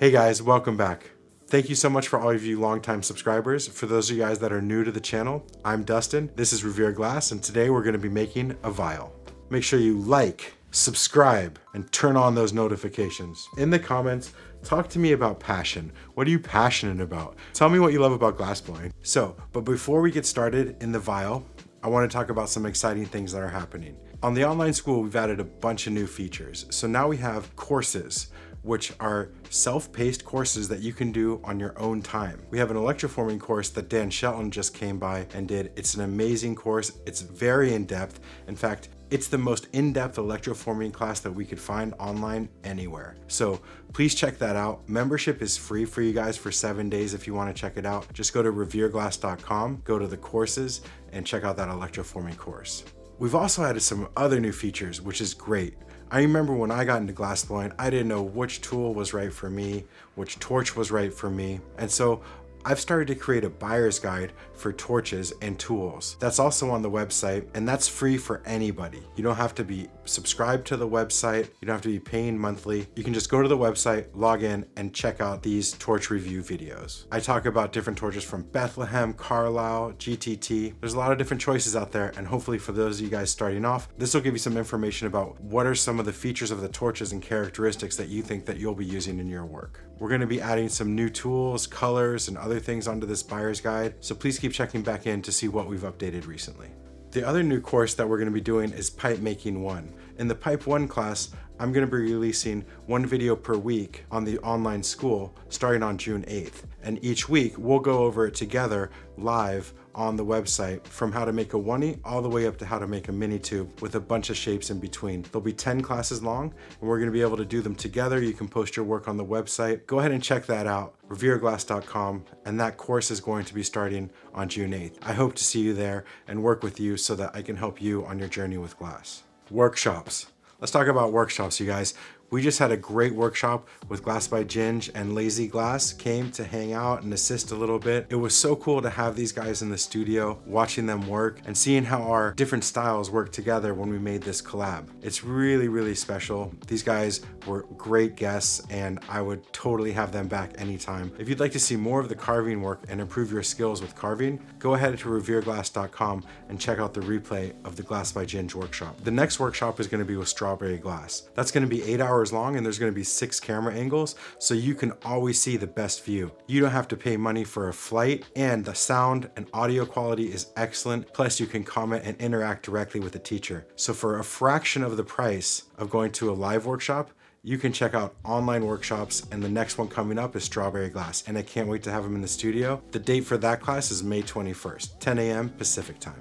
Hey guys, welcome back. Thank you so much for all of you longtime subscribers. For those of you guys that are new to the channel, I'm Dustin, this is Revere Glass, and today we're gonna be making a vial. Make sure you like, subscribe, and turn on those notifications. In the comments, talk to me about passion. What are you passionate about? Tell me what you love about glassblowing. So, but before we get started in the vial, I wanna talk about some exciting things that are happening. On the online school, we've added a bunch of new features. So now we have courses, which are self-paced courses that you can do on your own time. We have an electroforming course that Dan Shelton just came by and did. It's an amazing course. It's very in-depth. In fact, it's the most in-depth electroforming class that we could find online anywhere. So please check that out. Membership is free for you guys for 7 days if you want to check it out. Just go to revereglass.com, go to the courses, and check out that electroforming course. We've also added some other new features, which is great. I remember when I got into glassblowing, I didn't know which tool was right for me, which torch was right for me. And so I've started to create a buyer's guide for torches and tools. That's also on the website, and that's free for anybody. You don't have to be subscribed to the website. You don't have to be paying monthly. You can just go to the website, log in, and check out these torch review videos. I talk about different torches from Bethlehem, Carlisle, GTT. There's a lot of different choices out there, and hopefully for those of you guys starting off, this will give you some information about what are some of the features of the torches and characteristics that you think that you'll be using in your work. We're going to be adding some new tools, colors, and other things onto this buyer's guide, so please keep checking back in to see what we've updated recently. The other new course that we're going to be doing is Pipe Making 1. In the Pipe 1 class, I'm going to be releasing one video per week on the online school starting on June 8th. And each week we'll go over it together live on the website, from how to make a 1E all the way up to how to make a mini tube with a bunch of shapes in between. There'll be 10 classes long, and we're going to be able to do them together. You can post your work on the website. Go ahead and check that out, revereglass.com, and that course is going to be starting on June 8th. I hope to see you there and work with you so that I can help you on your journey with glass. Workshops. Let's talk about workshops, you guys. We just had a great workshop with Glass by Ginge, and Lazy Glass came to hang out and assist a little bit. It was so cool to have these guys in the studio, watching them work and seeing how our different styles work together when we made this collab. It's really, really special. These guys were great guests, and I would totally have them back anytime. If you'd like to see more of the carving work and improve your skills with carving, go ahead to revereglass.com and check out the replay of the Glass by Ginge workshop. The next workshop is gonna be with strawberry glass. That's gonna be 8 hours long, and there's going to be 6 camera angles, so you can always see the best view. You don't have to pay money for a flight, and the sound and audio quality is excellent. Plus, you can comment and interact directly with the teacher. So for a fraction of the price of going to a live workshop, you can check out online workshops, and the next one coming up is strawberry glass, and I can't wait to have them in the studio. The date for that class is May 21st, 10 a.m. Pacific time.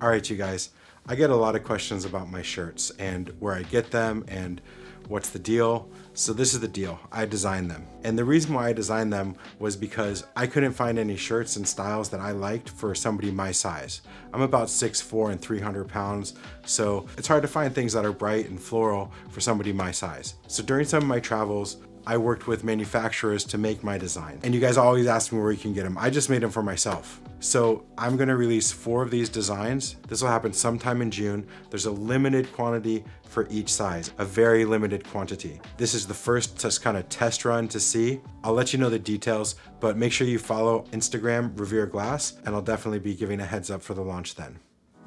All right, you guys, I get a lot of questions about my shirts and where I get them and what's the deal? So this is the deal. I designed them. And the reason why I designed them was because I couldn't find any shirts and styles that I liked for somebody my size. I'm about 6'4" and 300 pounds, so it's hard to find things that are bright and floral for somebody my size. So during some of my travels, I worked with manufacturers to make my design. And you guys always ask me where you can get them. I just made them for myself. So I'm gonna release 4 of these designs. This will happen sometime in June. There's a limited quantity for each size, a very limited quantity. This is the first just kind of test run to see. I'll let you know the details, but make sure you follow Instagram, Revere Glass, and I'll definitely be giving a heads up for the launch then.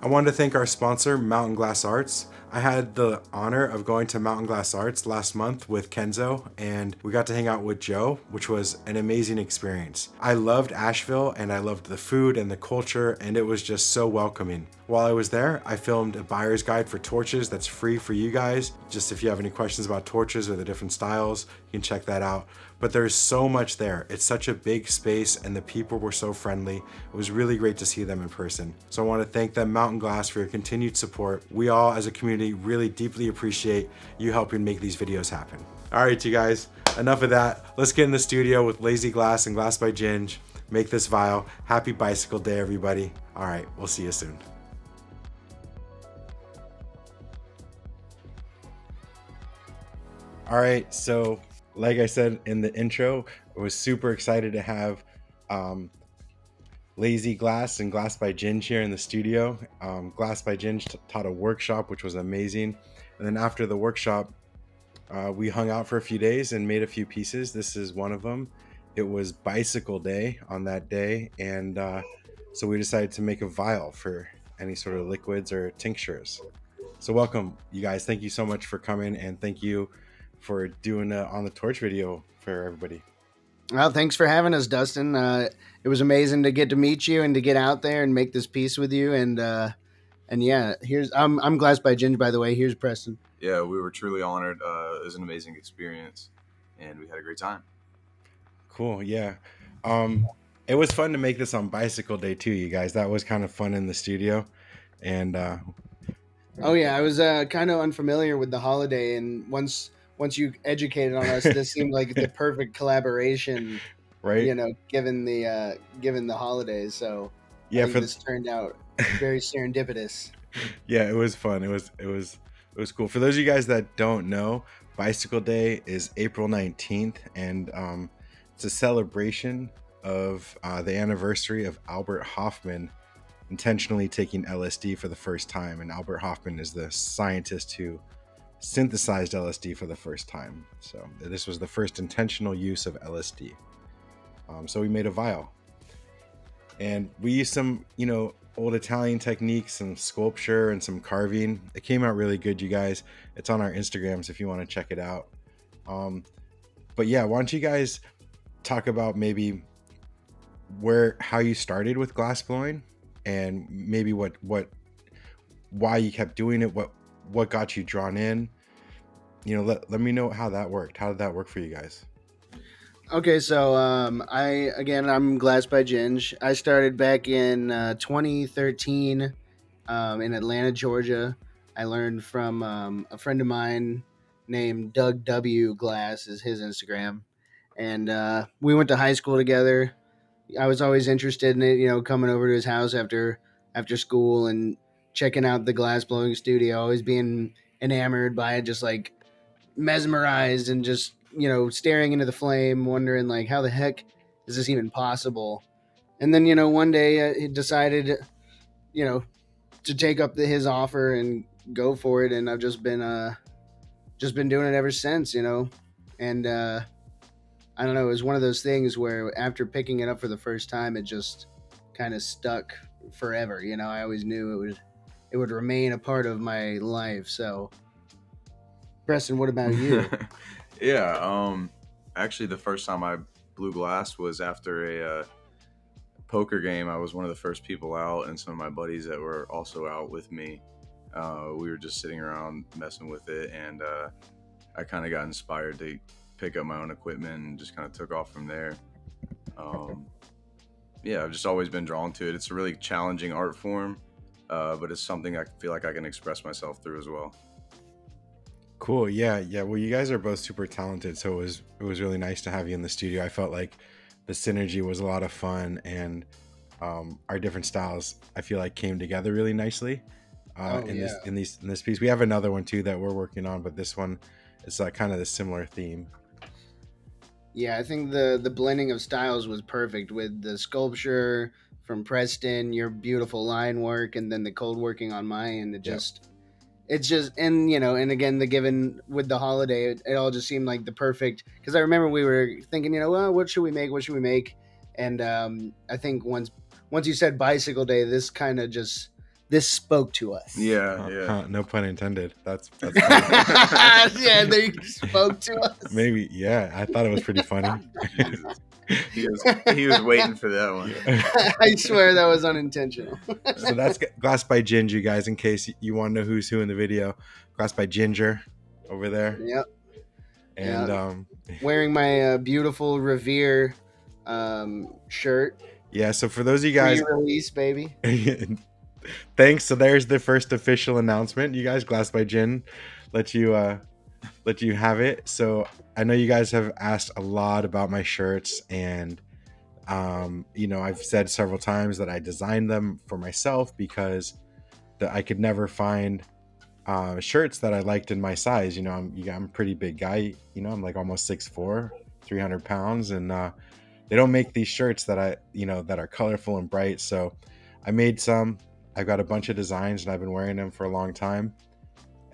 I wanted to thank our sponsor, Mountain Glass Arts. I had the honor of going to Mountain Glass Arts last month with Kenzo, and we got to hang out with Joe, which was an amazing experience. I loved Asheville, and I loved the food and the culture, and it was just so welcoming. While I was there, I filmed a buyer's guide for torches that's free for you guys. Just if you have any questions about torches or the different styles, you can check that out. But there's so much there. It's such a big space, and the people were so friendly. It was really great to see them in person. So I want to thank them, Mountain Glass, for your continued support. We all as a community really deeply appreciate you helping make these videos happen. All right, you guys, enough of that. Let's get in the studio with Lazy Glass and Glass by Ginge. Make this vial. Happy bicycle day, everybody. All right, we'll see you soon. All right, so like I said in the intro, I was super excited to have Lazy Glass and Glass by Ginge here in the studio. Glass by Ginge taught a workshop, which was amazing. And then after the workshop, We hung out for a few days and made a few pieces. This is one of them. It was bicycle day on that day, and so we decided to make a vial for any sort of liquids or tinctures. So welcome, you guys. Thank you so much for coming, and thank you for doing a On the Torch video for everybody. Well, thanks for having us, Dustin. It was amazing to get to meet you and to get out there and make this piece with you. And yeah, here's I'm Glass by Ginge, by the way. Here's Preston. Yeah, we were truly honored. It was an amazing experience, and we had a great time. Cool. Yeah, it was fun to make this on bicycle day too, you guys. That was kind of fun in the studio, and oh yeah, I was kind of unfamiliar with the holiday, and once you educated on us, this seemed like the perfect collaboration, right? You know, given the holidays. So yeah, this turned out very serendipitous. Yeah, it was fun. It was cool. For those of you guys that don't know, Bicycle Day is April 19th, and it's a celebration of the anniversary of Albert Hofmann intentionally taking LSD for the first time. And Albert Hofmann is the scientist who synthesized LSD for the first time. So this was the first intentional use of LSD. So we made a vial, and we used some, you know, old Italian techniques, some sculpture and some carving. It came out really good, you guys. It's on our Instagrams if you want to check it out. But yeah, why don't you guys talk about maybe how you started with glassblowing, and maybe why you kept doing it, what got you drawn in. You know, let me know how that worked. How did that work for you guys? Okay, so I'm Glass by Ginge. I started back in 2013 in Atlanta, Georgia. I learned from a friend of mine named Doug W. Glass is his Instagram, and we went to high school together. I was always interested in it, you know, coming over to his house after school and checking out the glassblowing studio, always being enamored by it, just like mesmerized and just, you know, staring into the flame, wondering like, how the heck is this even possible? And then, you know, one day he decided, you know, to take up his offer and go for it. And I've just been doing it ever since, you know? And, I don't know, it was one of those things where after picking it up for the first time, it just kind of stuck forever. You know, I always knew it would remain a part of my life. So Preston, what about you? Yeah. Actually, the first time I blew glass was after a poker game. I was one of the first people out, and some of my buddies that were also out with me, we were just sitting around messing with it. And I kind of got inspired to pick up my own equipment and just kind of took off from there. Yeah, I've just always been drawn to it. It's a really challenging art form, but it's something I feel like I can express myself through as well. Cool. Yeah. Well, you guys are both super talented, so it was really nice to have you in the studio. I felt like the synergy was a lot of fun, and our different styles, I feel like, came together really nicely in this piece. We have another one too that we're working on, but this one is like kind of the similar theme. Yeah, I think the blending of styles was perfect with the sculpture from Preston, your beautiful line work, and then the cold working on my end. And again, given with the holiday, it all just seemed like the perfect, because I remember we were thinking, you know, well, what should we make? And I think once you said Bicycle Day, this spoke to us. Yeah, no pun intended. That's yeah, they spoke to us. Maybe, yeah. I thought it was pretty funny. He was waiting for that one. I swear that was unintentional. So that's Glass by Ginge, you guys, in case you want to know who's who in the video. Glass by Ginger over there. Yep. And wearing my beautiful Revere shirt. Yeah, so for those of you guys, re-release, baby. Thanks. So there's the first official announcement, you guys. Glass by Ginge let you have it. So I know you guys have asked a lot about my shirts, and you know, I've said several times that I designed them for myself because I could never find shirts that I liked in my size. You know, I'm a pretty big guy. You know, I'm like almost 6'4", 300 pounds, and they don't make these shirts that are colorful and bright. So I made some. I've got a bunch of designs, and I've been wearing them for a long time.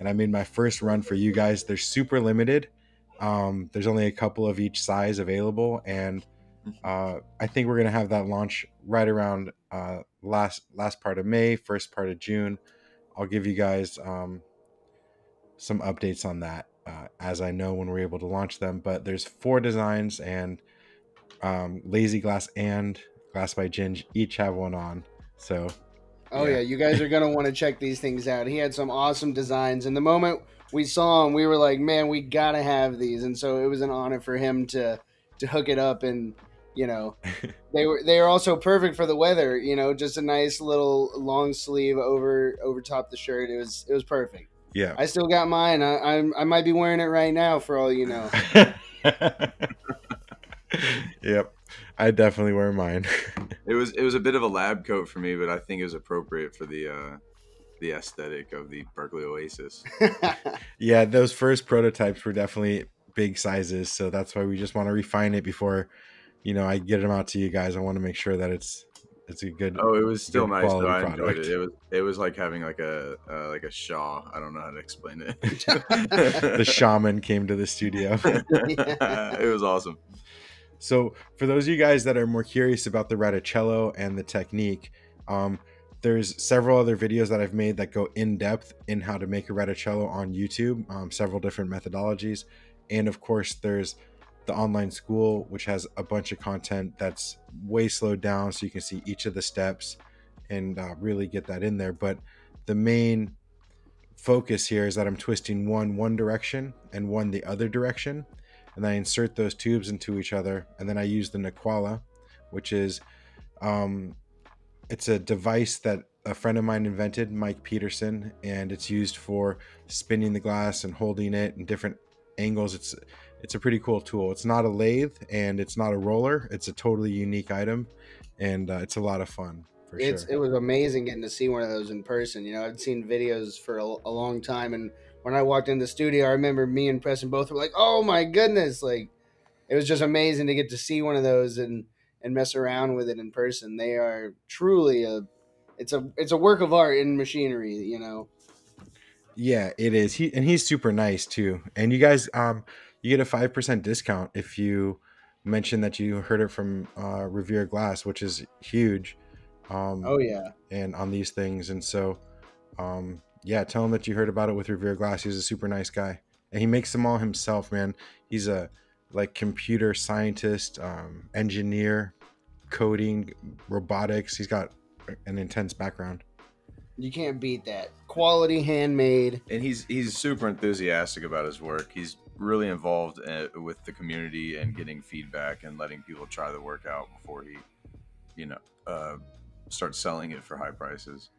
and I made my first run for you guys. They're super limited. There's only a couple of each size available, and I think we're gonna have that launch right around last part of May, first part of June. I'll give you guys some updates on that as I know when we're able to launch them. But there's 4 designs, and Lazy Glass and Glass by Ginge each have one on. So yeah, you guys are gonna want to check these things out. He had some awesome designs, and the moment we saw him, we were like, man, we gotta have these. And so it was an honor for him to hook it up. And you know, they were also perfect for the weather, you know, just a nice little long sleeve over top the shirt. It was perfect. Yeah, I still got mine. I might be wearing it right now for all you know. Yep, I definitely wear mine. It was a bit of a lab coat for me, but I think it was appropriate for the aesthetic of the Berkeley Oasis. Yeah, those first prototypes were definitely big sizes, so that's why we just want to refine it before, you know, I get them out to you guys. I want to make sure that it's a good. Oh, it was still nice. Though. I enjoyed it. It was like having like a Shaw. I don't know how to explain it. The shaman came to the studio. Yeah. It was awesome. So for those of you guys that are more curious about the Raticello and the technique, there's several other videos that I've made that go in depth in how to make a Raticello on YouTube, several different methodologies. And of course there's the online school, which has a bunch of content that's way slowed down, so you can see each of the steps and really get that in there. But the main focus here is that I'm twisting one direction and one the other direction. And I insert those tubes into each other, and then I use the Naquala, which is it's a device that a friend of mine invented, Mike Peterson, and it's used for spinning the glass and holding it in different angles. It's a pretty cool tool. It's not a lathe and it's not a roller. It's a totally unique item, and it's a lot of fun. For sure. It was amazing getting to see one of those in person. You know, I've seen videos for a long time, and when I walked in the studio, I remember me and Preston both were like, oh my goodness. Like, it was just amazing to get to see one of those and mess around with it in person. They are truly it's a work of art in machinery, you know? Yeah, it is. He's super nice too. And you guys, you get a 5% discount if you mention that you heard it from Revere Glass, which is huge. Oh yeah. And on these things. And so, yeah, tell him that you heard about it with Revere Glass. He's a super nice guy, and he makes them all himself, man. He's a computer scientist, engineer, coding, robotics. He's got an intense background. You can't beat that. Quality, handmade. And he's super enthusiastic about his work. He's really involved with the community and getting feedback and letting people try the work out before he, you know, starts selling it for high prices.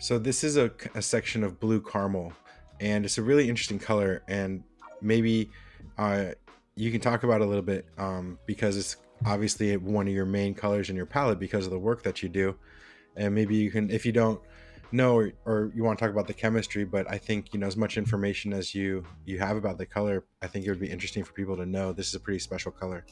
So this is a section of blue caramel, and it's a really interesting color, and maybe you can talk about it a little bit because it's obviously one of your main colors in your palette because of the work that you do. And maybe you can, if you don't know or you want to talk about the chemistry, but I think, you know, as much information as you have about the color, I think it would be interesting for people to know this is a pretty special color.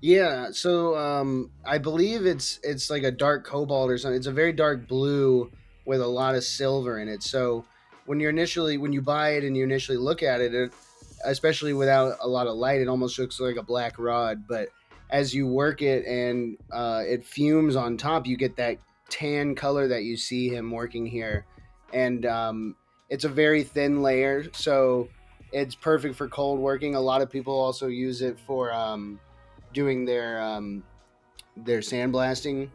Yeah, so I believe it's like a dark cobalt or something. It's a very dark blue with a lot of silver in it. So when you buy it and you initially look at it, especially without a lot of light, it almost looks like a black rod. But as you work it and it fumes on top, you get that tan color that you see him working here. And it's a very thin layer, so it's perfect for cold working. A lot of people also use it for doing their sandblasting,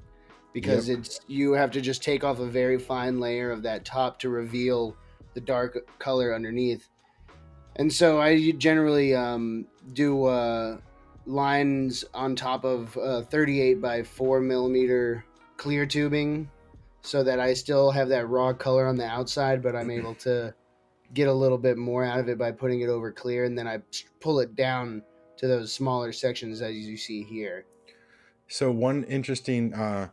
because you have to just take off a very fine layer of that top to reveal the dark color underneath. And so I generally do lines on top of 38 by 4 millimeter clear tubing, so that I still have that raw color on the outside, but I'm able to get a little bit more out of it by putting it over clear, and then I pull it down to those smaller sections as you see here. So one interesting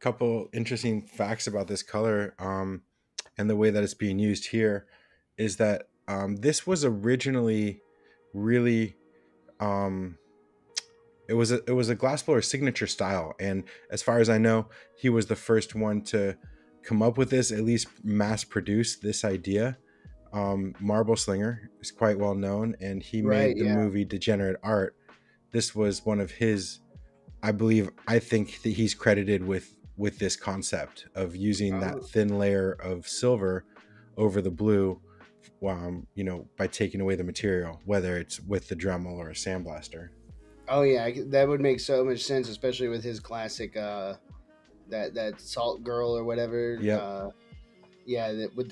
couple interesting facts about this color and the way that it's being used here is that this was originally really it was a glassblower signature style, and as far as I know, he was the first one to come up with this, at least mass produce this idea. Marble Slinger is quite well known, and he made the movie Degenerate Art. This was one of his, I think that he's credited with this concept of using that thin layer of silver over the blue, you know, by taking away the material, whether it's with the Dremel or a sandblaster. Oh yeah, that would make so much sense, especially with his classic that Salt Girl or whatever. With the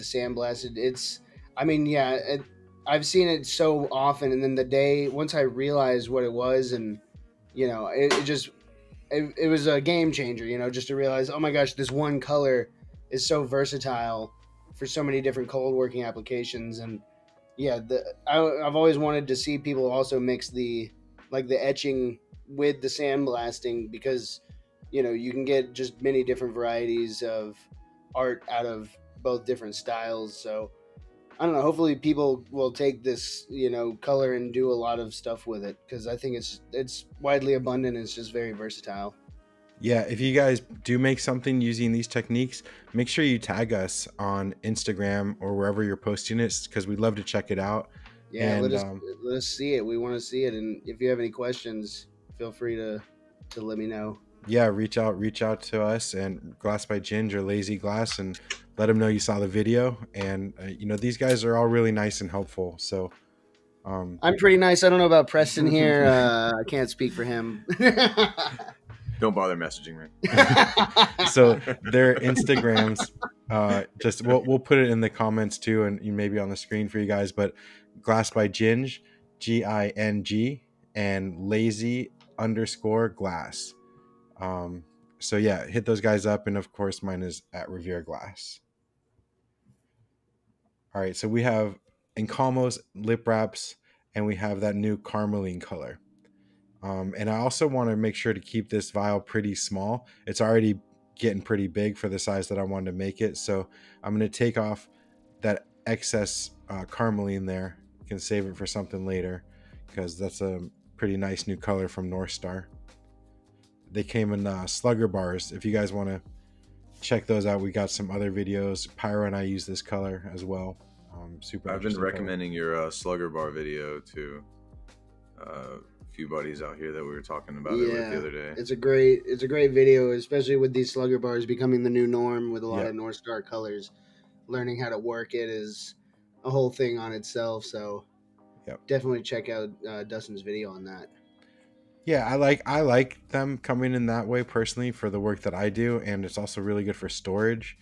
sandblasted. I've seen it so often, and then the day once I realized what it was, and you know, it was a game changer, you know, just to realize, oh my gosh, this one color is so versatile for so many different cold working applications. And yeah, I've always wanted to see people also mix the etching with the sandblasting, because you know, you can get just many different varieties of art out of both different styles. So I don't know, hopefully people will take this, you know, color and do a lot of stuff with it, because I think it's widely abundant and it's just very versatile. Yeah, if you guys do make something using these techniques, make sure you tag us on Instagram or wherever you're posting it, because we'd love to check it out. Yeah, and let us see it. We want to see it. And if you have any questions, feel free to let me know. Yeah, reach out to us and Glass by Ginge or Lazy Glass, and let them know you saw the video. And you know, these guys are all really nice and helpful. So I'm pretty nice. I don't know about Preston here. I can't speak for him. Don't bother messaging me. So their Instagrams, we'll put it in the comments too, and maybe on the screen for you guys. But Glass by Ginge, G-I-N-G, and Lazy_Glass. So yeah, hit those guys up. And of course, mine is at Revere Glass. All right, so we have Encamo's lip wraps, and we have that new Carmeline color. And I also want to make sure to keep this vial pretty small. It's already getting pretty big for the size that I wanted to make it. So I'm going to take off that excess Carmeline there. You can save it for something later, because that's a pretty nice new color from North Star. They came in slugger bars. If you guys want to check those out, we got some other videos. Pyro and I use this color as well. Super. I've been recommending your slugger bar video to a few buddies out here that we were talking about it with the other day. It's a great video, especially with these slugger bars becoming the new norm with a lot of North Star colors. Learning how to work it is a whole thing on itself. So definitely check out Dustin's video on that. Yeah, I like them coming in that way personally for the work that I do, and it's also really good for storage.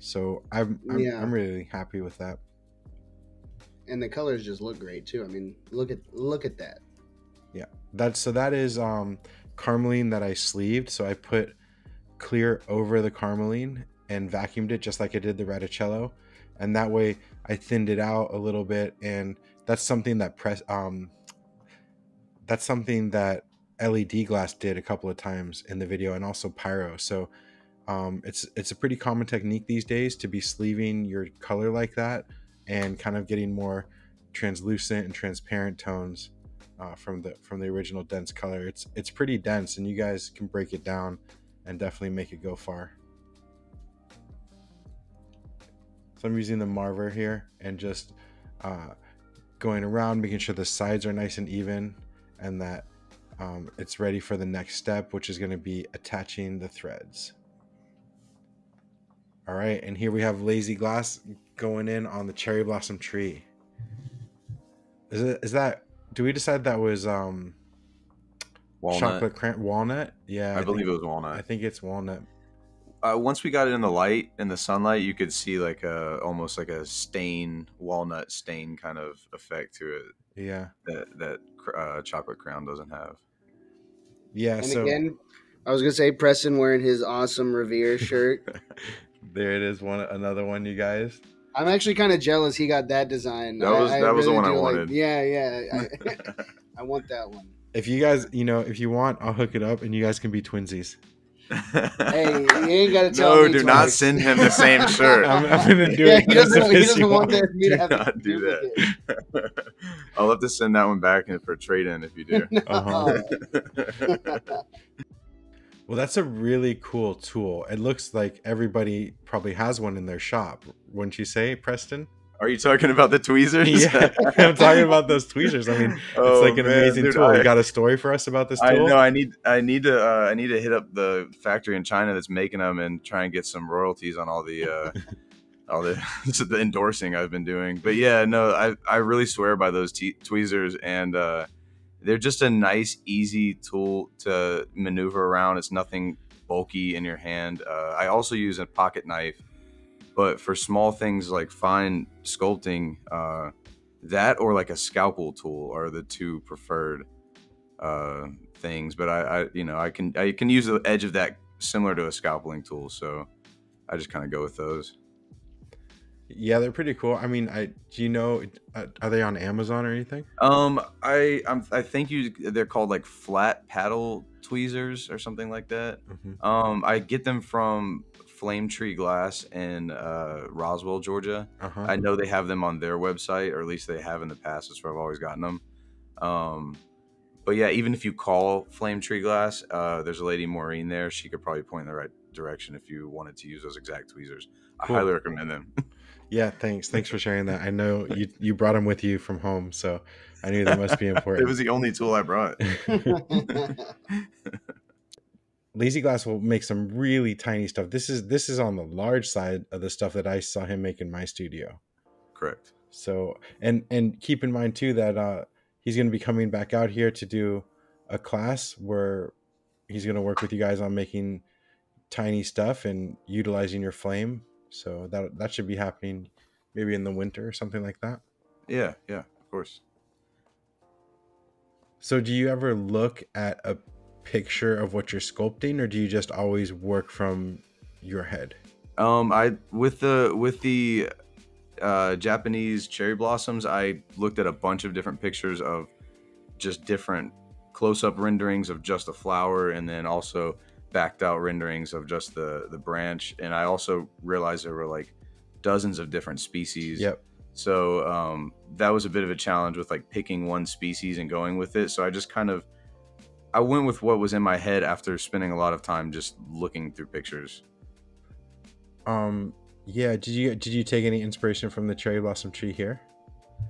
So I'm really happy with that. And the colors just look great too. I mean, look at that. Yeah, that is Carmeline that I sleeved. So I put clear over the Carmeline and vacuumed it just like I did the Radicello, and that way I thinned it out a little bit. And that's something that LED Glass did a couple of times in the video, and also Pyro. So it's a pretty common technique these days to be sleeving your color like that and kind of getting more translucent and transparent tones from the original dense color. It's pretty dense, and you guys can break it down and definitely make it go far. So I'm using the Marver here and just going around, making sure the sides are nice and even, and that it's ready for the next step, which is going to be attaching the threads. All right, and here we have Lazy Glass going in on the cherry blossom tree. Is that? Do we decide that was chocolate cramp walnut? Yeah, I believe it was walnut. I think it's walnut. Once we got it in the light, in the sunlight, you could see like almost like a walnut stain kind of effect to it. Yeah, that chocolate crown doesn't have. Yeah, and so again, I was gonna say Preston wearing his awesome Revere shirt. There it is, another one, you guys. I'm actually kind of jealous he got that design. That was really the one I wanted. Like, I want that one. If you guys, you know, if you want, I'll hook it up, and you guys can be twinsies. Hey, you ain't gotta tell me. No, do not send him the same shirt. I'm gonna do it. He doesn't want me to have to do that. I'll have to send that one back for trade-in if you do. No. Well, that's a really cool tool. It looks like everybody probably has one in their shop, wouldn't you say, Preston? Are you talking about the tweezers? Yeah, I'm talking about those tweezers. I mean, oh, it's like an amazing tool. You got a story for us about this tool? I know. I need to hit up the factory in China that's making them and try and get some royalties on all the the endorsing I've been doing. But yeah, no, I really swear by those tweezers, and they're just a nice, easy tool to maneuver around. It's nothing bulky in your hand. I also use a pocket knife. But for small things like fine sculpting, that or like a scalpel tool are the two preferred things. But I can use the edge of that similar to a scalpeling tool, so I just kind of go with those. Yeah, they're pretty cool. I mean, are they on Amazon or anything? I think they're called like flat paddle tweezers or something like that. Mm-hmm. I get them from Flame Tree Glass in Roswell, Georgia. Uh-huh. I know they have them on their website, or at least they have in the past. That's where I've always gotten them. But yeah, even if you call Flame Tree Glass, there's a lady, Maureen, there. She could probably point in the right direction if you wanted to use those exact tweezers. Cool. I highly recommend them. Yeah, thanks for sharing that. I know you brought them with you from home, so I knew they must be important. It was the only tool I brought. Lazy Glass will make some really tiny stuff. This is on the large side of the stuff that I saw him make in my studio. Correct. So, and keep in mind too that he's going to be coming back out here to do a class where he's going to work with you guys on making tiny stuff and utilizing your flame. So that should be happening maybe in the winter or something like that. Yeah, of course. So do you ever look at a picture of what you're sculpting, or do you just always work from your head? With the Japanese cherry blossoms, I looked at a bunch of different pictures of just different close-up renderings of just the flower, and then also backed out renderings of just the branch. And I also realized there were like dozens of different species. Yep. So that was a bit of a challenge with like picking one species and going with it. So I just kind of went with what was in my head after spending a lot of time just looking through pictures. Yeah. Did you take any inspiration from the cherry blossom tree here?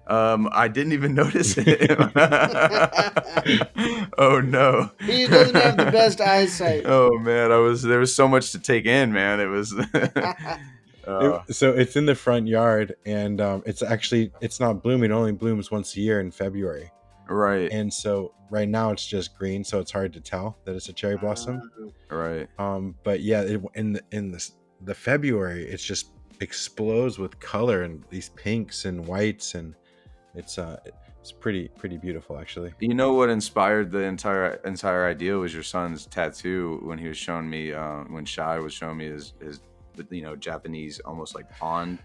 I didn't even notice it. Oh no. He doesn't have the best eyesight. Oh man, there was so much to take in, man. It was. So it's in the front yard, and it's not blooming. It only blooms once a year in February. Right. And so right now it's just green, so it's hard to tell that it's a cherry blossom. Right. But yeah, in the February, it just explodes with color and these pinks and whites, and it's pretty beautiful actually. You know what inspired the entire idea was your son's tattoo when he was showing me when Shai was showing me his Japanese almost like pond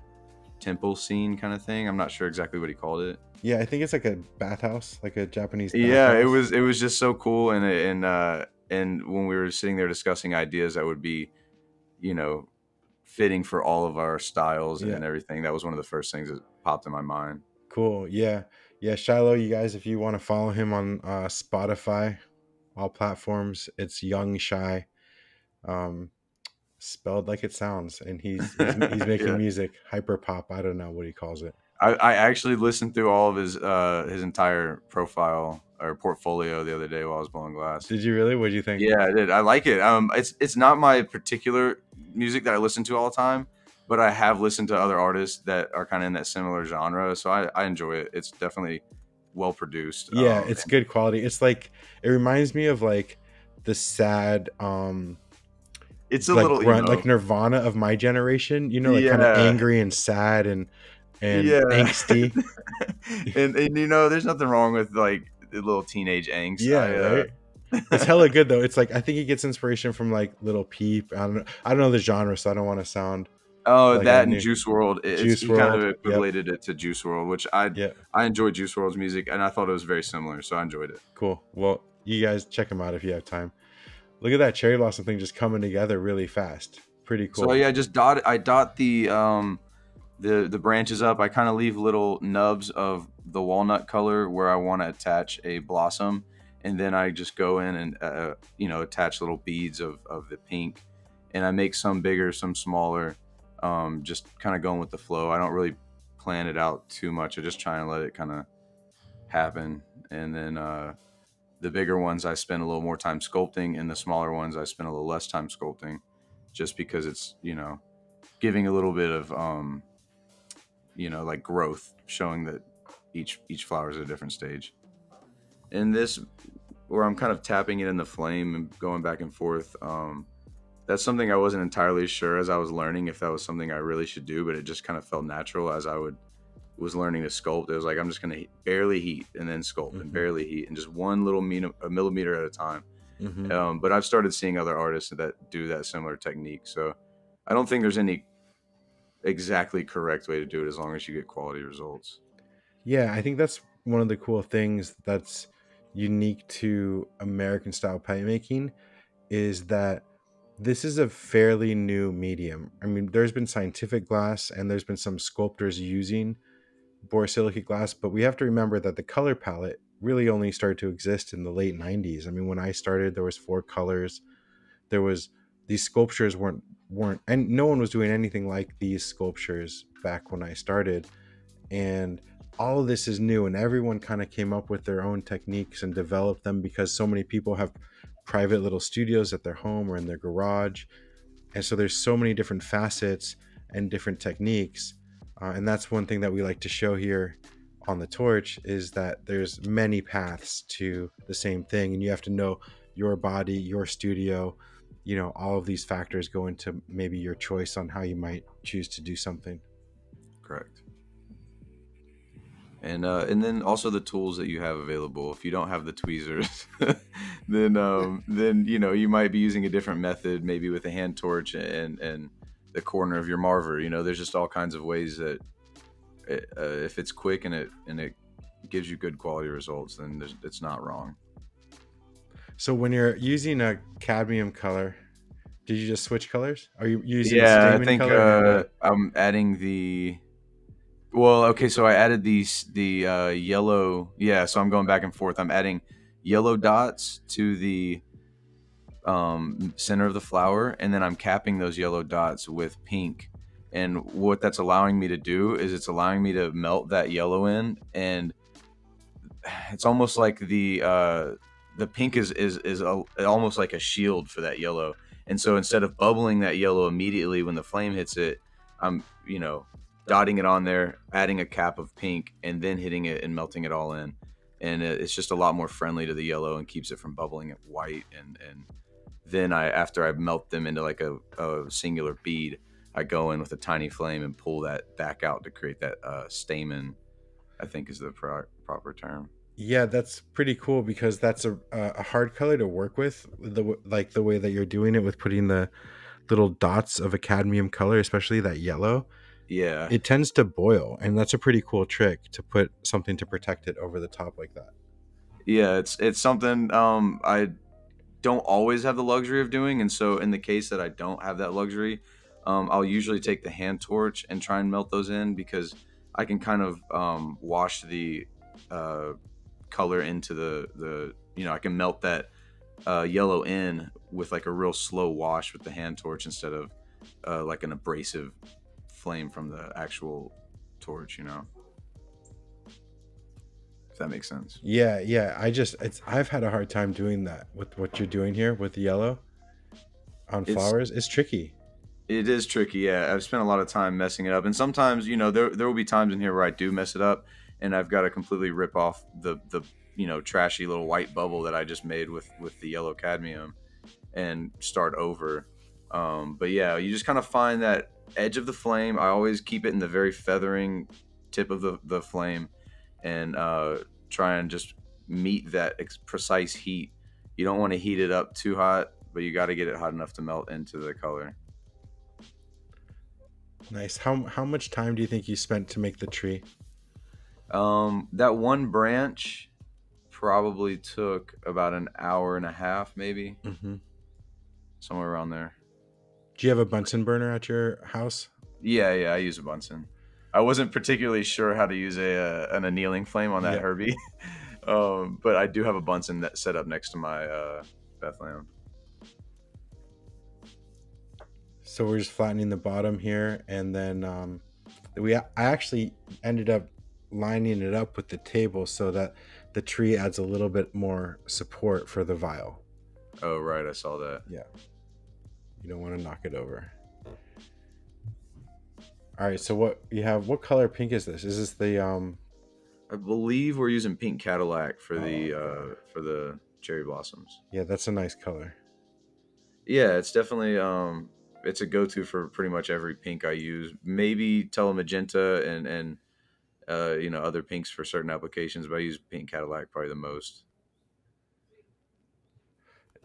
temple scene kind of thing. I'm not sure exactly what he called it. Yeah, I think it's like a bathhouse, like a Japanese bathhouse. Yeah, it was just so cool, and when we were sitting there discussing ideas that would be, fitting for all of our styles and everything, that was one of the first things that popped in my mind. Cool, yeah, Shiloh, you guys, if you want to follow him on Spotify, all platforms, it's Young Shai, spelled like it sounds, and he's making music, hyper pop. I don't know what he calls it. I actually listened through all of his entire profile or portfolio the other day while I was blowing glass. Did you really? What did you think? Yeah, I did. I like it. It's not my particular music that I listen to all the time, but I have listened to other artists that are kind of in that similar genre, so I enjoy it. It's definitely well produced. Yeah, it's good quality. It's like, it reminds me of like the sad. It's a like little grunt, like Nirvana of my generation. Kind of angry and sad and angsty. and there's nothing wrong with like a little teenage angst. Right? It's hella good though. It's like, I think he gets inspiration from like Little Peep. I don't know the genre, so I don't want to sound Juice WRLD. Juice WRLD kind of related it to Juice WRLD, which I enjoy Juice WRLD's music, and I thought it was very similar, so I enjoyed it. Cool. Well, you guys check him out if you have time. Look at that cherry blossom thing just coming together really fast. Pretty cool. So yeah, I dot the branches up. I kind of leave little nubs of the walnut color where I want to attach a blossom, and then I just go in and attach little beads of the pink, and I make some bigger, some smaller, just kind of going with the flow. I don't really plan it out too much. I just try and let it kind of happen. And then the bigger ones, I spend a little more time sculpting, and the smaller ones, I spend a little less time sculpting, just because it's, you know, giving a little bit of, you know, like growth, showing that each flower is at a different stage. And this, where I'm kind of tapping it in the flame and going back and forth, that's something I wasn't entirely sure as I was learning if that was something I really should do, but it just kind of felt natural as I was learning to sculpt. It was like, I'm just going to barely heat and then sculpt mm-hmm. and barely heat, and just one little millimeter at a time. Mm-hmm. But I've started seeing other artists that do that similar technique. So I don't think there's any exactly correct way to do it, as long as you get quality results. Yeah, I think that's one of the cool things that's unique to American style paintmaking, is that this is a fairly new medium. I mean, there's been scientific glass and there's been some sculptors using borosilicate glass, but we have to remember that the color palette really only started to exist in the late 90s. I mean, when I started, there was 4 colors. There was, these sculptures weren't, and no one was doing anything like these sculptures back when I started. And all of this is new, and everyone kind of came up with their own techniques and developed them, because so many people have private little studios at their home or in their garage. And so there's so many different facets and different techniques. And that's one thing that we like to show here on the torch, is that there's many paths to the same thing. And you have to know your body, your studio, you know, all of these factors go into maybe your choice on how you might choose to do something. Correct. And then also the tools that you have available. If you don't have the tweezers, then you know, you might be using a different method, maybe with a hand torch and the corner of your marver. You know, there's just all kinds of ways that if it's quick and it gives you good quality results, then it's not wrong. So when you're using a cadmium color, did you just switch colors? Are you using? Yeah, I think I'm adding the. Well, okay, so I added the yellow. Yeah, so I'm going back and forth. I'm adding yellow dots to the center of the flower, and then I'm capping those yellow dots with pink. And what that's allowing me to do is it's allowing me to melt that yellow in, and it's almost like the pink is almost like a shield for that yellow. And so instead of bubbling that yellow immediately when the flame hits it, I'm, you know, dotting it on there, adding a cap of pink, and then hitting it and melting it all in. And it's just a lot more friendly to the yellow and keeps it from bubbling at white. And then after I melt them into like a singular bead, I go in with a tiny flame and pull that back out to create that stamen, I think is the proper term. Yeah, that's pretty cool, because that's a hard color to work with, the way that you're doing it, with putting the little dots of a cadmium color, especially that yellow. Yeah, it tends to boil, and that's a pretty cool trick, to put something to protect it over the top like that. Yeah, it's something I don't always have the luxury of doing, and so in the case that I don't have that luxury, I'll usually take the hand torch and try and melt those in, because I can kind of wash the color into the you know, I can melt that yellow in with like a real slow wash with the hand torch, instead of like an abrasive flame from the actual torch, you know, if that makes sense. Yeah, I've had a hard time doing that with what you're doing here with the yellow on flowers. It's tricky. It is tricky. Yeah, I've spent a lot of time messing it up, and sometimes, you know, there will be times in here where I do mess it up, and I've got to completely rip off the you know, trashy little white bubble that I just made with the yellow cadmium and start over. But yeah, you just kind of find that edge of the flame. I always keep it in the very feathering tip of the flame, and try and just meet that precise heat. You don't want to heat it up too hot, but you got to get it hot enough to melt into the color. Nice. How much time do you think you spent to make the tree? That one branch probably took about an hour and a half, maybe. Mm-hmm. Somewhere around there. Do you have a Bunsen burner at your house? Yeah, I use a Bunsen. I wasn't particularly sure how to use an annealing flame on that Herbie, but I do have a Bunsen that set up next to my bath lamp. So we're just flattening the bottom here, and then I actually ended up lining it up with the table so that the tree adds a little bit more support for the vial. Oh, right. I saw that. Yeah. You don't want to knock it over. All right. So what you have, what color pink is this? Is this the, I believe we're using pink Cadillac for the cherry blossoms. Yeah. That's a nice color. Yeah. It's definitely, it's a go-to for pretty much every pink I use, maybe telemagenta and you know, other pinks for certain applications, but I use pink Cadillac probably the most.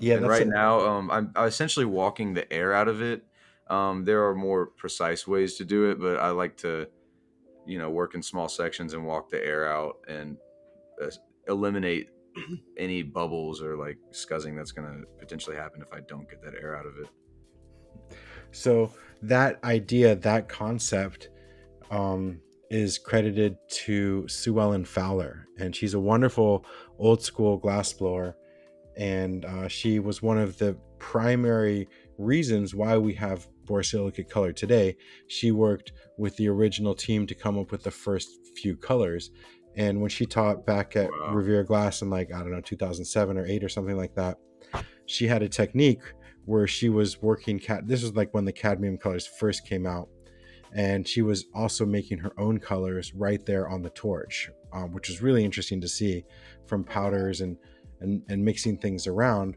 Yeah. And right now, I'm essentially walking the air out of it. There are more precise ways to do it, but I like to, you know, work in small sections and walk the air out and eliminate any bubbles or like scuzzing that's going to potentially happen if I don't get that air out of it. So that idea, that concept, is credited to Sue Ellen Fowler, and she's a wonderful old school glassblower. And she was one of the primary reasons why we have borosilicate color today. She worked with the original team to come up with the first few colors. And when she taught back at Revere Glass in, like, I don't know, 2007 or 8 or something like that, she had a technique where she was working this was like when the cadmium colors first came out. And she was also making her own colors right there on the torch, which was really interesting to see, from powders and mixing things around.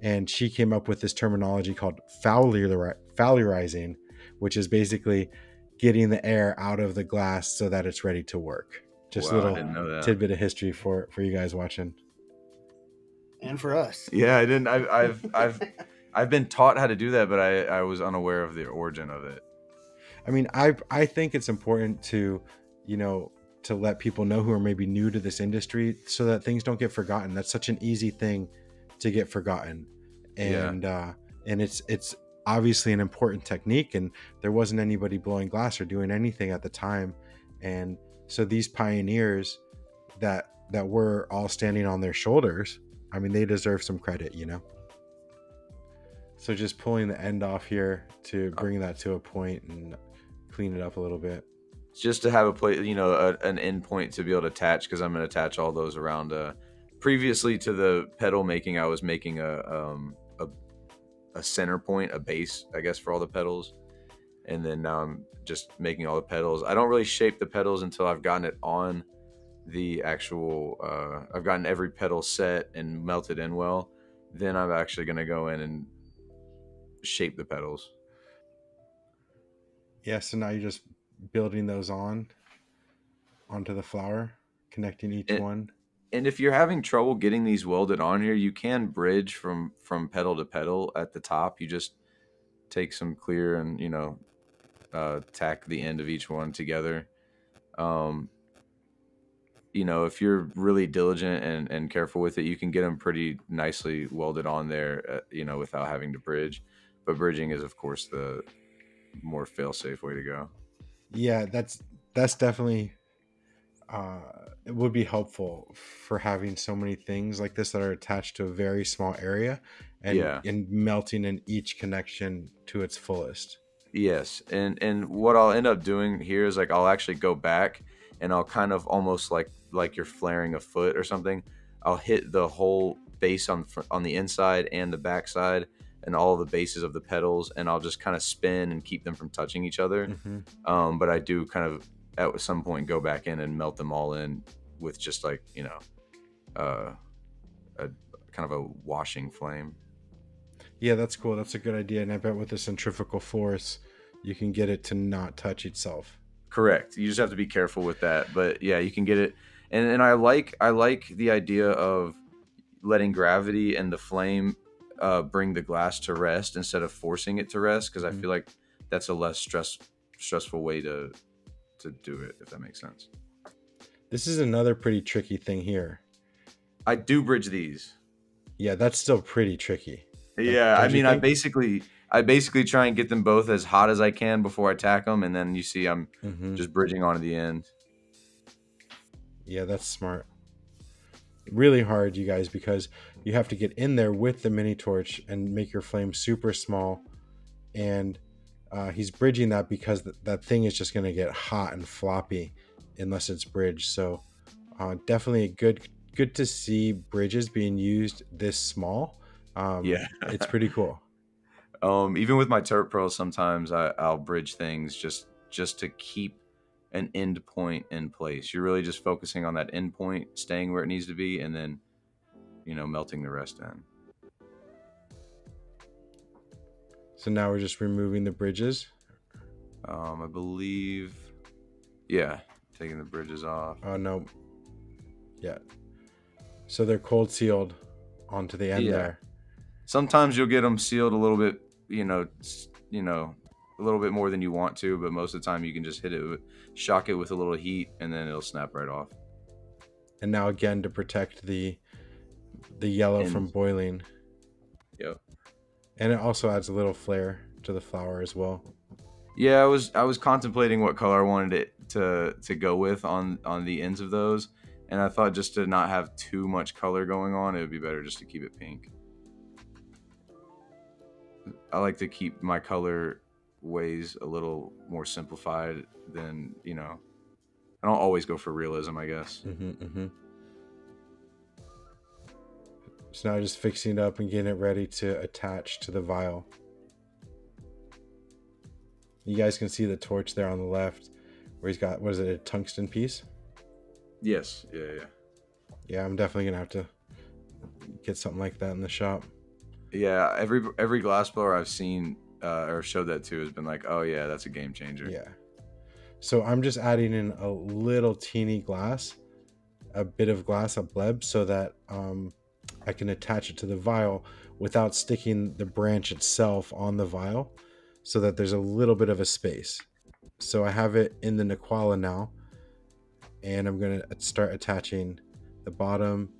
And she came up with this terminology called fowlerizing, which is basically getting the air out of the glass so that it's ready to work. Just a little tidbit of history for you guys watching. And for us. Yeah, I didn't. I've been taught how to do that, but I was unaware of the origin of it. I mean, I think it's important to, you know, to let people know who are maybe new to this industry so that things don't get forgotten. That's such an easy thing to get forgotten. And, and it's obviously an important technique, and there wasn't anybody blowing glass or doing anything at the time. And so these pioneers that were all standing on their shoulders, I mean, they deserve some credit, you know? So just pulling the end off here to bring that to a point and clean it up a little bit. Just to have a place, you know, an end point to be able to attach, because I'm going to attach all those around. Previously to the pedal making, I was making a center point, a base, I guess, for all the pedals. And then now I'm just making all the pedals. I don't really shape the pedals until I've gotten it on the actual, I've gotten every pedal set and melted in well. Then I'm actually going to go in and shape the pedals. Yeah, so now you're just building those onto the flower, connecting each one. And if you're having trouble getting these welded on here, you can bridge from pedal to pedal at the top. You just take some clear and, you know, tack the end of each one together. You know, if you're really diligent and careful with it, you can get them pretty nicely welded on there, you know, without having to bridge. But bridging is, of course, the more fail-safe way to go. Yeah, that's definitely, it would be helpful for having so many things like this that are attached to a very small area and melting in each connection to its fullest. Yes. And what I'll end up doing here is, like, I'll actually go back and I'll kind of almost like you're flaring a foot or something. I'll hit the whole base on the inside and the backside and all the bases of the pedals, and I'll just kind of spin and keep them from touching each other. Mm-hmm. But I do kind of at some point go back in and melt them all in with just, like, you know, a kind of a washing flame. Yeah, that's cool. That's a good idea. And I bet with the centrifugal force, you can get it to not touch itself. Correct. You just have to be careful with that. But yeah, you can get it. And I like the idea of letting gravity and the flame bring the glass to rest instead of forcing it to rest, because I feel like that's a less stressful way to do it, if that makes sense. This is another pretty tricky thing here. I do bridge these. Yeah, that's still pretty tricky. Yeah, I mean, I basically try and get them both as hot as I can before I tack them, and then you see I'm just bridging onto the end. Yeah, that's smart. Really hard, you guys, because you have to get in there with the mini torch and make your flame super small, and He's bridging that because that thing is just going to get hot and floppy unless it's bridged. So definitely good to see bridges being used this small. Yeah, it's pretty cool. Even with my Turp Pro, sometimes I'll bridge things just to keep an end point in place. You're really just focusing on that end point, staying where it needs to be, and then, you know, melting the rest in. So now we're just removing the bridges. I believe, yeah, taking the bridges off. Oh no, yeah. So they're cold sealed onto the end there. Sometimes you'll get them sealed a little bit, you know, a little bit more than you want to, but most of the time you can just hit it, shock it with a little heat, and then it'll snap right off. And now again to protect the yellow from boiling. Yep. And it also adds a little flair to the flower as well. Yeah, I was contemplating what color I wanted it to go with on the ends of those, and I thought just to not have too much color going on, it would be better just to keep it pink. I like to keep my color ways a little more simplified than, you know, I don't always go for realism, I guess. So now just fixing it up and getting it ready to attach to the vial. You guys can see the torch there on the left where he's got, what is it, a tungsten piece? Yes. Yeah, I'm definitely gonna have to get something like that in the shop. Yeah, every glassblower I've seen or showed that to has been like, oh yeah, that's a game changer. Yeah. So I'm just adding in a little teeny glass, a bit of glass, a bleb, so that I can attach it to the vial without sticking the branch itself on the vial, so that there's a little bit of a space. So I have it in the Naquala now, and I'm gonna start attaching the bottom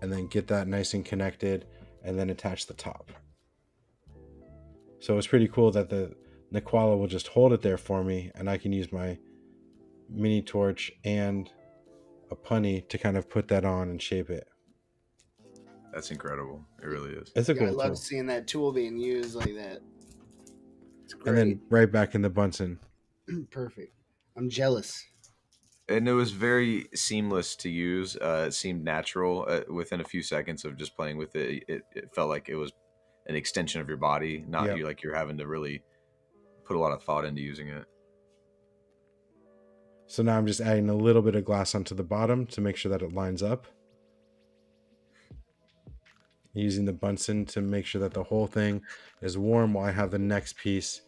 and then get that nice and connected and then attach the top. So it's pretty cool that the Naquala will just hold it there for me, and I can use my mini torch and a punny to kind of put that on and shape it. That's incredible. It really is. It's a cool tool. I love seeing that tool being used like that. It's great. And then right back in the Bunsen. Perfect. I'm jealous. And it was very seamless to use. It seemed natural. Within a few seconds of just playing with it, it felt like it was an extension of your body, not you like you're having to really put a lot of thought into using it. So now I'm just adding a little bit of glass onto the bottom to make sure that it lines up. Using the Bunsen to make sure that the whole thing is warm while I have the next piece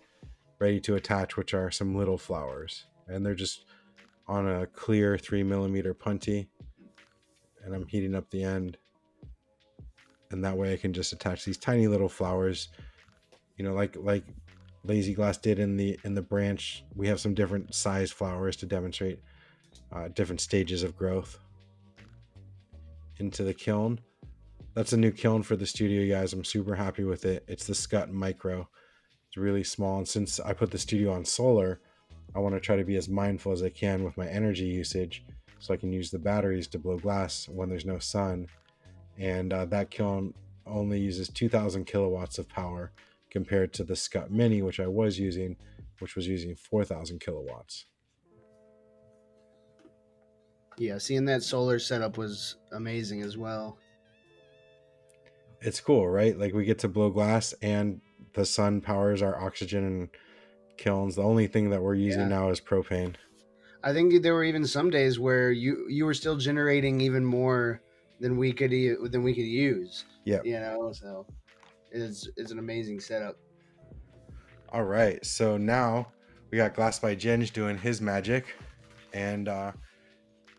ready to attach, which are some little flowers. And they're just on a clear 3mm punty. And I'm heating up the end. And that way I can just attach these tiny little flowers, you know, like Lazy Glass did in the branch. We have some different size flowers to demonstrate different stages of growth. Into the kiln. That's a new kiln for the studio, you guys. I'm super happy with it. It's the Scut Micro. It's really small, and since I put the studio on solar, I want to try to be as mindful as I can with my energy usage, so I can use the batteries to blow glass when there's no sun. And that kiln only uses 2,000 kilowatts of power compared to the Scut Mini, which I was using, which was using 4,000 kilowatts. Yeah, seeing that solar setup was amazing as well. It's cool, right? Like, we get to blow glass and the sun powers our oxygen and kilns. The only thing that we're using now is propane. I think there were even some days where you were still generating even more than we could use. Yeah. You know, so it's an amazing setup. All right. So now we got Glass by Jenge doing his magic. And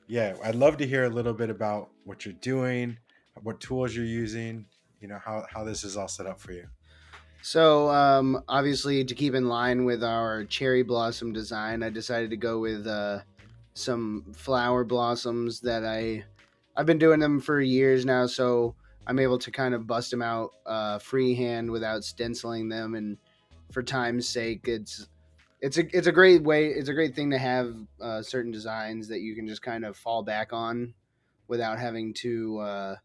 yeah, I'd love to hear a little bit about what you're doing, what tools you're using, you know, how this is all set up for you. So obviously, to keep in line with our cherry blossom design, I decided to go with some flower blossoms that I've been doing them for years now, so I'm able to kind of bust them out freehand without stenciling them. And for time's sake, it's a great way, it's a great thing to have certain designs that you can just kind of fall back on without having to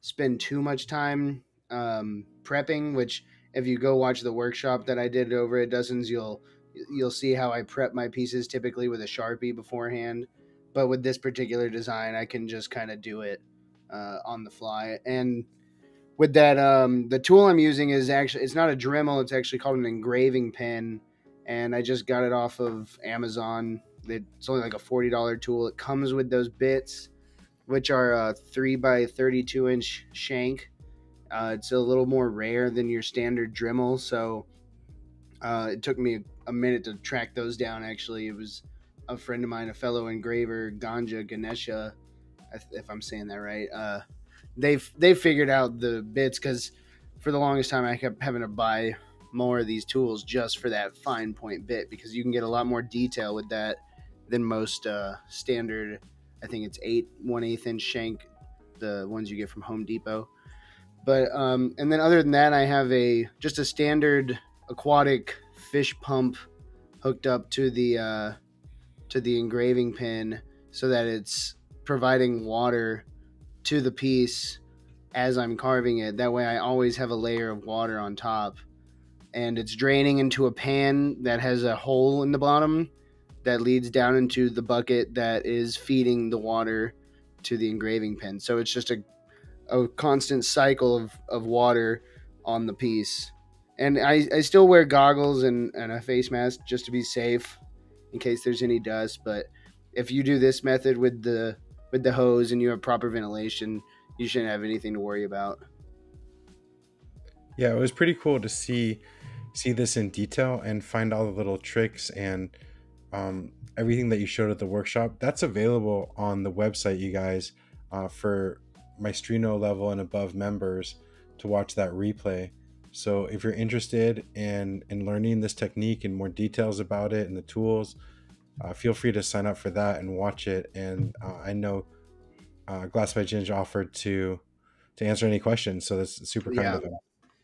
spend too much time prepping, which if you go watch the workshop that I did over at Dustin's, you'll You'll see how I prep my pieces typically with a Sharpie beforehand, but with this particular design, I can just kind of do it on the fly. And with that, the tool I'm using is actually, it's not a Dremel, it's actually called an engraving pen, and I just got it off of Amazon. It's only like a $40 tool. It comes with those bits, which are a 3x32-inch shank. It's a little more rare than your standard Dremel, so it took me a minute to track those down, actually. It was a friend of mine, a fellow engraver, Ganja Ganesha, if I'm saying that right. They figured out the bits, because for the longest time I kept having to buy more of these tools just for that fine point bit, because you can get a lot more detail with that than most standard, I think it's 1/8-inch shank, the ones you get from Home Depot. But and then other than that, I have just a standard aquatic fish pump hooked up to the engraving pen, so that it's providing water to the piece as I'm carving it. That way I always have a layer of water on top, and it's draining into a pan that has a hole in the bottom that leads down into the bucket that is feeding the water to the engraving pen. So it's just a constant cycle of water on the piece. And I still wear goggles and a face mask just to be safe in case there's any dust. But if you do this method with the hose and you have proper ventilation, you shouldn't have anything to worry about. Yeah, it was pretty cool to see this in detail and find all the little tricks and everything that you showed at the workshop. That's available on the website, you guys, for Maestrino level and above members to watch that replay. So if you're interested in learning this technique and more details about it and the tools, feel free to sign up for that and watch it. And I know Glass by Ginge offered to answer any questions, so that's super kind of him.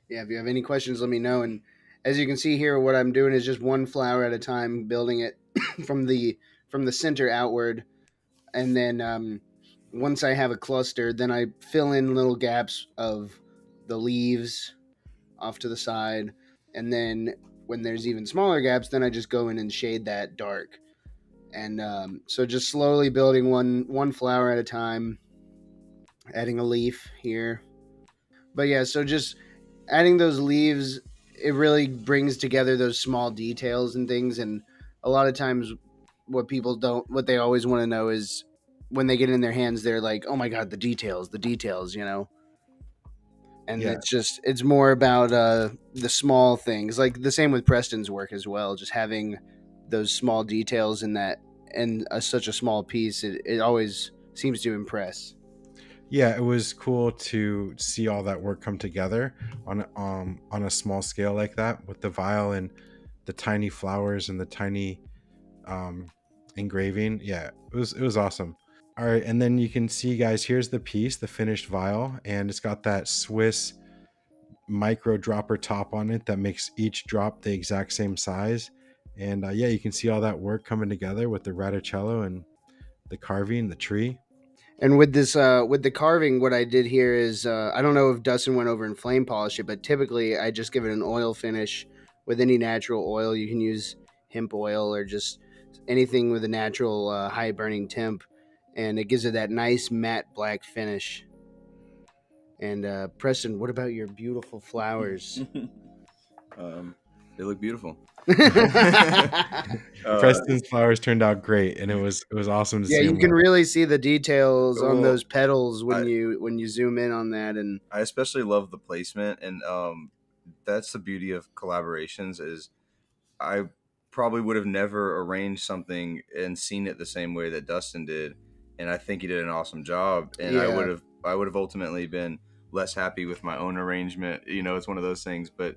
Yeah, if you have any questions, let me know. And as you can see here, what I'm doing is just one flower at a time, building it from the center outward. And then once I have a cluster, then I fill in little gaps of the leaves off to the side. And then when there's even smaller gaps, then I just go in and shade that dark. And so just slowly building one flower at a time, adding a leaf here. But yeah, so just adding those leaves, it really brings together those small details and things. And a lot of times what they always want to know is when they get it in their hands, they're like, oh my God, the details, you know? And yeah, it's more about the small things, like the same with Preston's work as well. Just having those small details in that, and such a small piece, it always seems to impress. Yeah, it was cool to see all that work come together on a small scale like that, with the vial and the tiny flowers and the tiny engraving. Yeah, it was awesome. All right, and then you can see, guys, here's the piece, the finished vial, and it's got that Swiss micro dropper top on it that makes each drop the exact same size. And yeah, you can see all that work coming together with the radicello and the carving, the tree. And with this, with the carving, what I did here is, I don't know if Dustin went over and flame polish it, but typically I just give it an oil finish with any natural oil. You can use hemp oil or just anything with a natural high burning temp, and it gives it that nice matte black finish. And Preston, what about your beautiful flowers? They look beautiful. Preston's flowers turned out great, and it was awesome to see. Yeah, you can really see the details on those petals when you zoom in on that. And I especially love the placement, and that's the beauty of collaborations. Is I probably would have never arranged something and seen it the same way that Dustin did, and I think he did an awesome job. And yeah, I would have ultimately been less happy with my own arrangement. You know, it's one of those things, but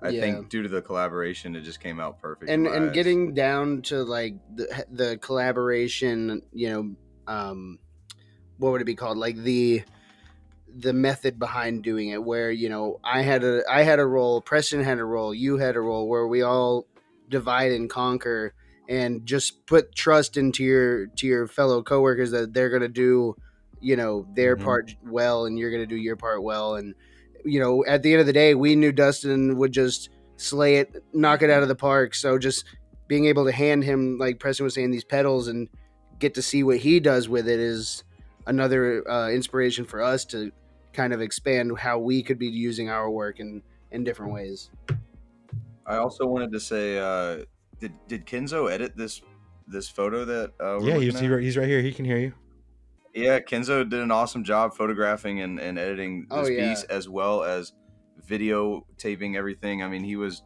I think due to the collaboration, it just came out perfect. And getting down to like the collaboration, you know, what would it be called? Like the method behind doing it, where, you know, I had a role, Preston had a role, you had a role, where we all divide and conquer and just put trust into your fellow coworkers that they're going to do, you know, their part well, and you're going to do your part well. And you know, at the end of the day, we knew Dustin would just slay it, knock it out of the park. So just being able to hand him, like Preston was saying, these pedals and get to see what he does with it is another inspiration for us to kind of expand how we could be using our work in different ways. I also wanted to say, did Kenzo edit this photo that we're looking at? He's right here. He can hear you. Yeah, Kenzo did an awesome job photographing and editing this piece, as well as videotaping everything. I mean, he was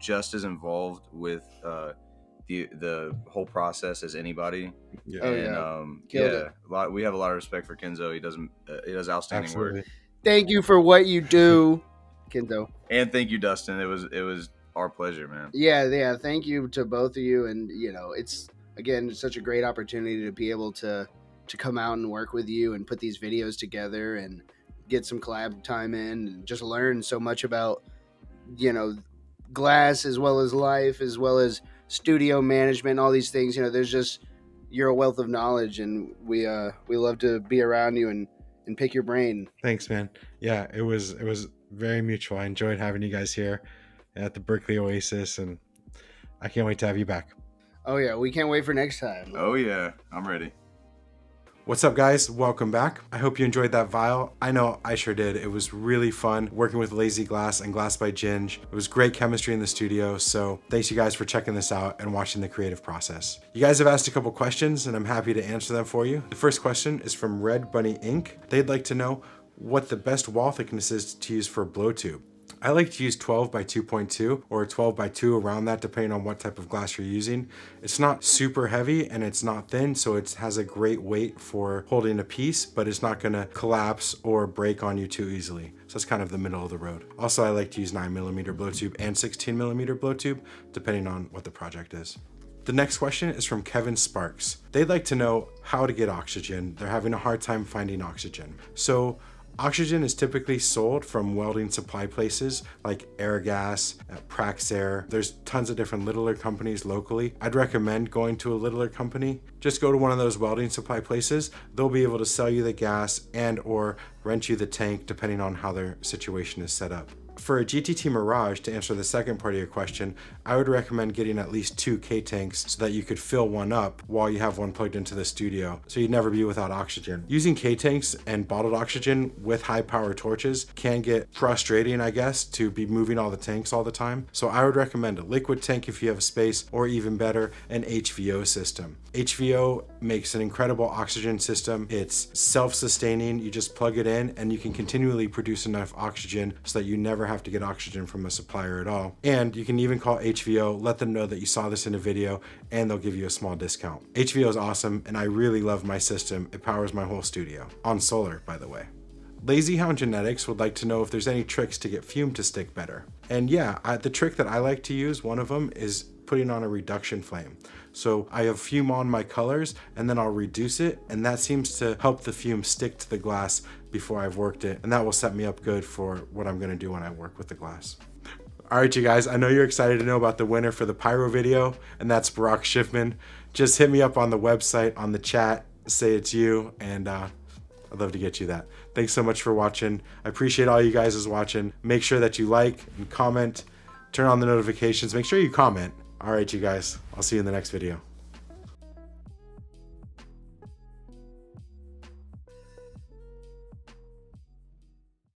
just as involved with the whole process as anybody. Yeah. We have a lot of respect for Kenzo. He does outstanding work. Thank you for what you do, Kenzo. And thank you, Dustin. It was our pleasure, man. Yeah. Thank you to both of you. And you know, it's again such a great opportunity to be able to come out and work with you and put these videos together and get some collab time in and just learn so much about, you know, glass as well as life, as well as studio management, all these things. You know, there's just, you're a wealth of knowledge, and we love to be around you and pick your brain. Thanks, man. Yeah, it was very mutual. I enjoyed having you guys here at the Berkeley Oasis, and I can't wait to have you back. Oh yeah, we can't wait for next time. Oh yeah, I'm ready. What's up, guys? Welcome back. I hope you enjoyed that vial. I know I sure did. It was really fun working with Lazy Glass and Glass by Ginge. It was great chemistry in the studio, so thanks you guys for checking this out and watching the creative process. You guys have asked a couple questions, and I'm happy to answer them for you. The first question is from Red Bunny Ink. They'd like to know what the best wall thickness is to use for a blow tube. I like to use 12 by 2.2 or 12 by 2 around that, depending on what type of glass you're using. It's not super heavy and it's not thin, so it has a great weight for holding a piece, but it's not gonna collapse or break on you too easily. So it's kind of the middle of the road. Also, I like to use 9mm blow tube and 16mm blow tube, depending on what the project is. The next question is from Kevin Sparks. They'd like to know how to get oxygen. They're having a hard time finding oxygen. So, oxygen is typically sold from welding supply places like Airgas, Praxair. There's tons of different littler companies locally. I'd recommend going to a littler company. Just go to one of those welding supply places. They'll be able to sell you the gas and or rent you the tank, depending on how their situation is set up. For a GTT Mirage, to answer the second part of your question, I would recommend getting at least 2 K-tanks so that you could fill one up while you have one plugged into the studio, so you'd never be without oxygen. Using K-tanks and bottled oxygen with high power torches can get frustrating, I guess, to be moving all the tanks all the time. So I would recommend a liquid tank if you have a space, or even better, an HVO system. HVO makes an incredible oxygen system. It's self-sustaining. You just plug it in and you can continually produce enough oxygen so that you never have to get oxygen from a supplier at all. And you can even call HVO, let them know that you saw this in a video, and they'll give you a small discount. HVO is awesome, and I really love my system. It powers my whole studio. On solar, by the way. Lazy Hound Genetics would like to know if there's any tricks to get fume to stick better. And yeah, the trick that I like to use, one of them, is putting on a reduction flame. So I have fume on my colors, and then I'll reduce it, and that seems to help the fume stick to the glass before I've worked it, and that will set me up good for what I'm gonna do when I work with the glass. All right, you guys, I know you're excited to know about the winner for the pyro video, and that's Brock Schiffman. Just hit me up on the website, on the chat, say it's you, and I'd love to get you that. Thanks so much for watching. I appreciate all you guys is watching. Make sure that you like and comment, turn on the notifications, make sure you comment. All right, you guys, I'll see you in the next video.